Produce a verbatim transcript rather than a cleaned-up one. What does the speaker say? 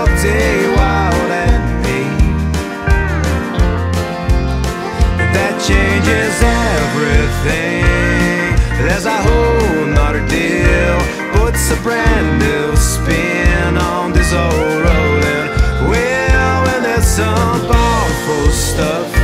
someday, Wild and Me. That changes everything. There's a whole nother deal, puts a brand new spin on this old rolling wheel. And there's some powerful stuff